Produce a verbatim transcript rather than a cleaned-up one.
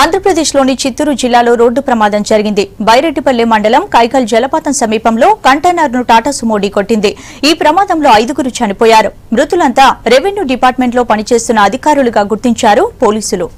ఆంధ్రప్రదేశ్లోని చిత్తూరు జిల్లాలో రోడ్డు ప్రమాదం జరిగింది. బైరెడ్డిపల్లె మండలం కైగల్ జలపాతం సమీపంలో కంటైనర్ను టాటా సుమో ఢీకొట్టింది. ఈ ప్రమాదంలో ఐదుగురు చనిపోయారు. మృతులంతా రెవెన్యూ డిపార్ట్మెంట్లో పనిచేస్తున్న అధికారులుగా గుర్తించారు పోలీసులు.